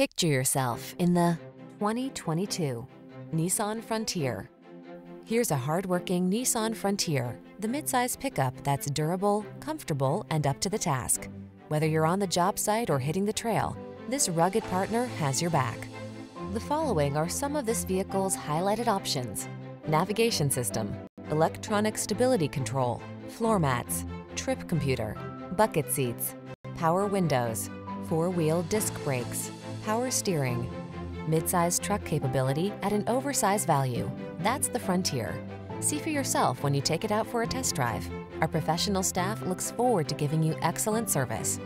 Picture yourself in the 2022 Nissan Frontier. Here's a hardworking Nissan Frontier, the midsize pickup that's durable, comfortable, and up to the task. Whether you're on the job site or hitting the trail, this rugged partner has your back. The following are some of this vehicle's highlighted options: navigation system, electronic stability control, floor mats, trip computer, bucket seats, power windows, four-wheel disc brakes, power steering. Midsize truck capability at an oversized value. That's the Frontier. See for yourself when you take it out for a test drive. Our professional staff looks forward to giving you excellent service.